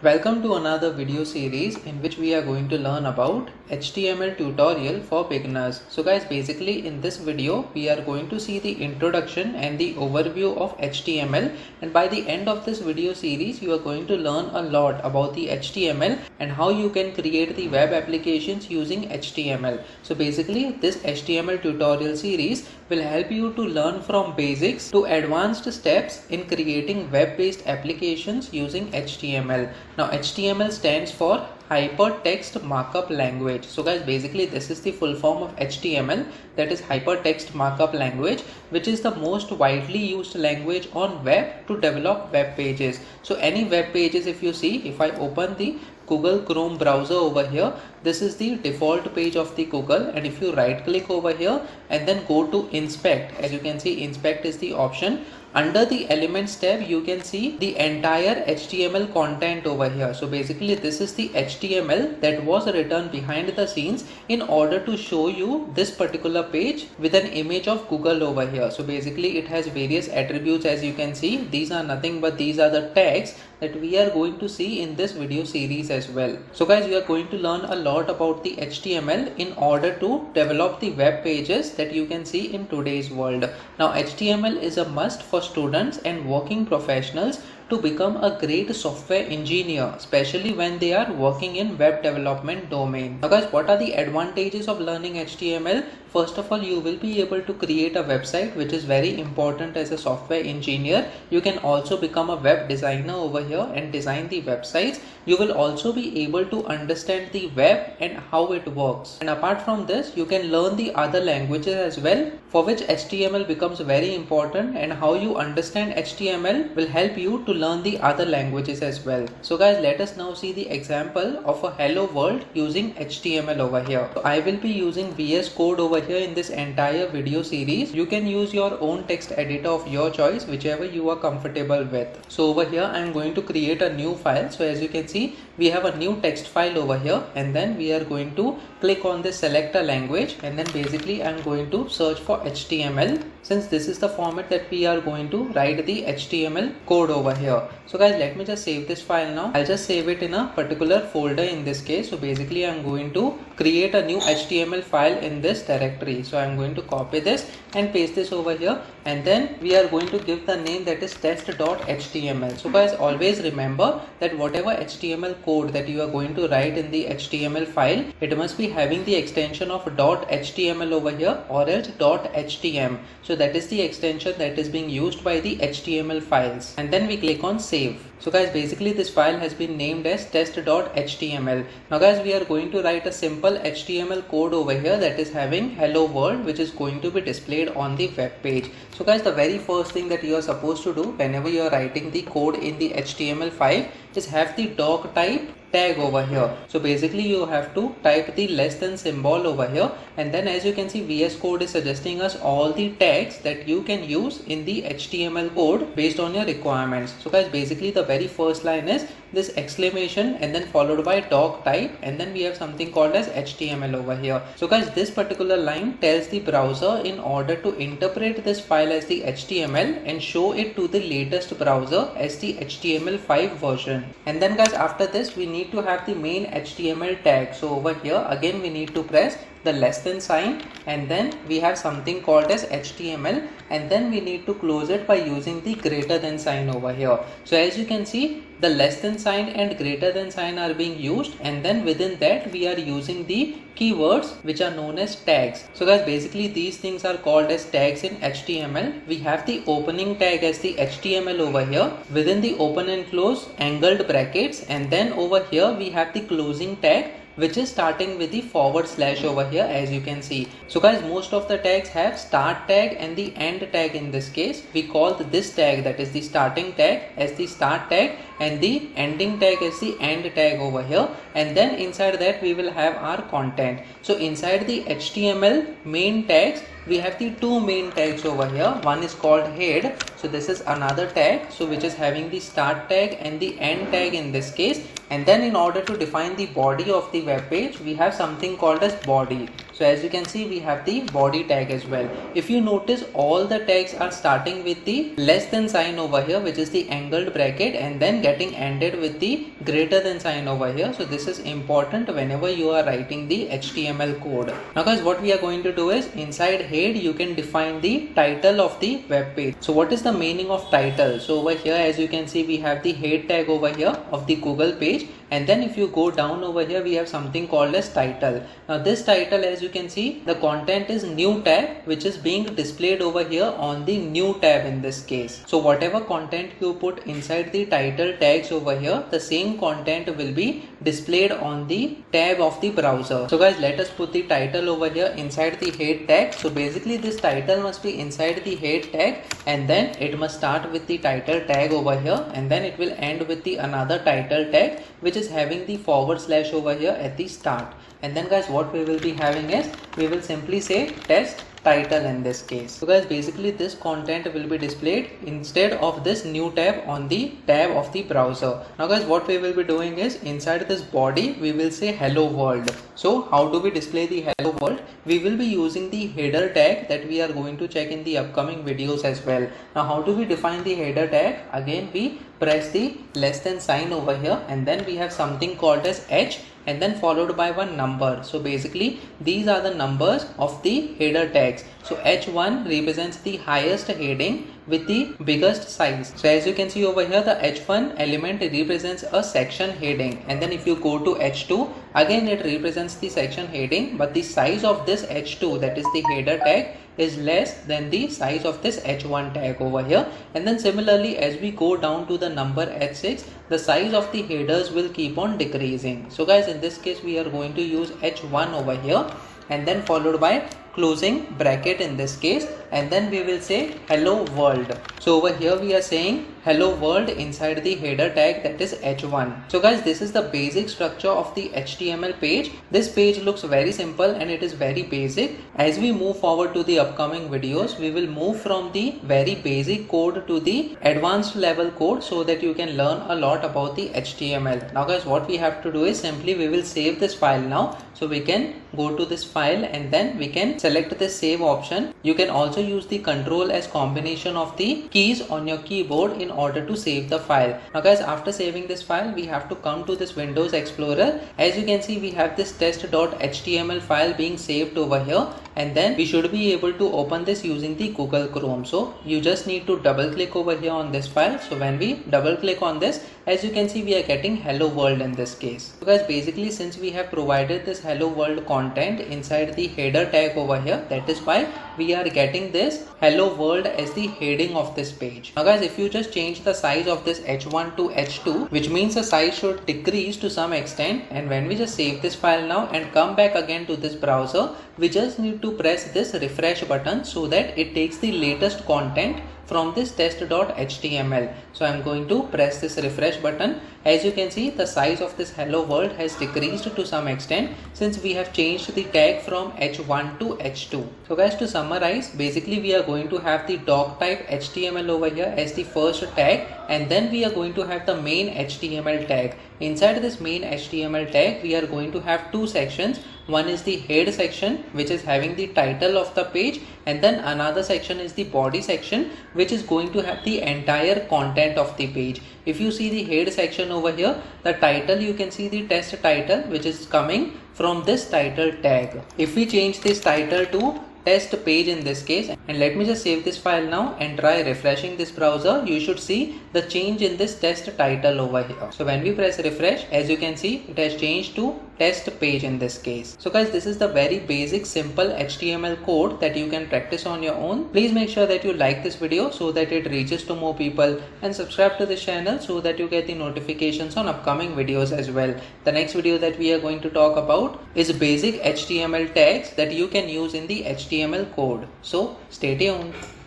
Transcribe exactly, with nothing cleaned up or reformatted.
Welcome to another video series in which we are going to learn about H T M L tutorial for beginners. So guys, basically in this video we are going to see the introduction and the overview of H T M L, and by the end of this video series you are going to learn a lot about the H T M L and how you can create the web applications using H T M L. So basically this H T M L tutorial series will help you to learn from basics to advanced steps in creating web-based applications using H T M L. Now H T M L stands for Hypertext Markup Language. So guys, basically this is the full form of H T M L, that is Hypertext Markup Language, which is the most widely used language on web to develop web pages. So any web pages, if you see, if I open the Google Chrome browser over here, this is the default page of the Google, and if you right click over here and then go to inspect, as you can see inspect is the option. Under the elements tab you can see the entire H T M L content over here. So basically this is the H T M L that was written behind the scenes in order to show you this particular page with an image of Google over here. So basically it has various attributes, as you can see. These are nothing but these are the tags that we are going to see in this video series as well. So guys, you are going to learn a lot about the H T M L in order to develop the web pages that you can see in today's world. Now H T M L is a must for students and working professionals to become a great software engineer, especially when they are working in web development domain. Now guys, what are the advantages of learning H T M L? First of all, you will be able to create a website, which is very important as a software engineer. You can also become a web designer over here and design the websites. You will also be able to understand the web and how it works. And apart from this, you can learn the other languages as well, for which H T M L becomes very important, and how you understand H T M L will help you to learn the other languages as well. So guys, let us now see the example of a hello world using H T M L over here. So I will be using V S Code over here in this entire video series. You can use your own text editor of your choice, whichever you are comfortable with. So over here I am going to create a new file. So as you can see, we have a new text file over here, and then we are going to click on the select a language, and then basically I am going to search for H T M L, since this is the format that we are going to write the H T M L code over here. So guys, let me just save this file now. I'll just save it in a particular folder in this case. So basically I'm going to create a new H T M L file in this directory. So I'm going to copy this and paste this over here, and then we are going to give the name that is test dot H T M L. So guys, always remember that whatever H T M L code that you are going to write in the H T M L file, it must be having the extension of .html over here, or else .htm. So that is the extension that is being used by the H T M L files, and then we click on save. So guys, basically this file has been named as test dot H T M L. Now guys, we are going to write a simple H T M L code over here that is having hello world, which is going to be displayed on the web page. So guys, the very first thing that you are supposed to do whenever you are writing the code in the H T M L five is have the doc type tag over here. So basically you have to type the less than symbol over here, and then as you can see V S Code is suggesting us all the tags that you can use in the H T M L code based on your requirements. So guys, basically the very first line is this exclamation and then followed by doc type, and then we have something called as H T M L over here. So guys, this particular line tells the browser in order to interpret this file as the H T M L and show it to the latest browser as the H T M L five version. And then guys, after this we need need to have the main H T M L tag. So over here again we need to press the less than sign, and then we have something called as H T M L, and then we need to close it by using the greater than sign over here. So as you can see, the less than sign and greater than sign are being used, and then within that we are using the keywords which are known as tags. So guys, basically these things are called as tags in H T M L. We have the opening tag as the H T M L over here, within the open and close angled brackets, and then over here we have the closing tag, which is starting with the forward slash over here, as you can see. So guys, most of the tags have start tag and the end tag. In this case we call this tag, that is the starting tag, as the start tag, and the ending tag as the end tag over here, and then inside that we will have our content. So inside the H T M L main tags we have the two main tags over here. One is called head, so this is another tag, so which is having the start tag and the end tag in this case. And then in order to define the body of the web page we have something called as body. So as you can see, we have the body tag as well. If you notice, all the tags are starting with the less than sign over here, which is the angled bracket, and then getting ended with the greater than sign over here. So this is important whenever you are writing the H T M L code. Now guys, what we are going to do is, inside head you can define the title of the web page. So what is the meaning of title? So over here, as you can see, we have the head tag over here of the Google page, and then if you go down over here, we have something called as title. Now this title, as you can see, the content is new tab, which is being displayed over here on the new tab in this case. So whatever content you put inside the title tags over here, the same content will be displayed on the tab of the browser. So guys, let us put the title over here inside the head tag. So basically this title must be inside the head tag, and then it must start with the title tag over here, and then it will end with the another title tag which is having the forward slash over here at the start. And then guys, what we will be having is, we will simply say test title in this case. So guys, basically this content will be displayed instead of this new tab on the tab of the browser. Now guys, what we will be doing is, inside this body we will say hello world. So how do we display the hello world? We will be using the header tag that we are going to check in the upcoming videos as well. Now how do we define the header tag? Again, we press the less than sign over here, and then we have something called as H, and then followed by one number. So basically these are the numbers of the header tags. So H one represents the highest heading with the biggest size. So as you can see over here, the H one element represents a section heading, and then if you go to H two, again it represents the section heading, but the size of this H two, that is the header tag, is less than the size of this H one tag over here. And then similarly, as we go down to the number H six, the size of the headers will keep on decreasing. So guys, in this case we are going to use H one over here, and then followed by closing bracket in this case, and then we will say hello world. So over here we are saying hello world inside the header tag, that is H one. So guys, this is the basic structure of the H T M L page. This page looks very simple and it is very basic. As we move forward to the upcoming videos, we will move from the very basic code to the advanced level code, so that you can learn a lot about the H T M L. Now guys, what we have to do is, simply we will save this file now. So we can go to this file, and then we can select the save option. You can also use the control as combination of the keys on your keyboard in order to save the file. Now guys, after saving this file, we have to come to this Windows Explorer. As you can see, we have this test dot H T M L file being saved over here, and then we should be able to open this using the Google Chrome. So you just need to double click over here on this file. So when we double click on this, as you can see, we are getting hello world in this case. So guys, basically since we have provided this hello world content inside the header tag over here, that is why we are getting this hello world as the heading of this page. Now guys, if you just change the size of this H one to H two, which means the size should decrease to some extent, and when we just save this file now and come back again to this browser, we just need to press this refresh button so that it takes the latest content from this test dot H T M L. So I'm going to press this refresh button. As you can see, the size of this hello world has decreased to some extent since we have changed the tag from H one to H two. So guys, to summarize, basically we are going to have the doc type H T M L over here as the first tag, and then we are going to have the main H T M L tag. Inside this main H T M L tag, we are going to have two sections. One is the head section, which is having the title of the page, and then another section is the body section, which is going to have the entire content of the page. If you see the head section over here, the title, you can see the test title, which is coming from this title tag. If we change this title to test page in this case, and let me just save this file now and try refreshing this browser, you should see the change in this test title over here. So when we press refresh, as you can see, it has changed to test page in this case. So guys, this is the very basic simple H T M L code that you can practice on your own. Please make sure that you like this video so that it reaches to more people, and subscribe to this channel so that you get the notifications on upcoming videos as well. The next video that we are going to talk about is basic H T M L tags that you can use in the H T M L code. So stay tuned.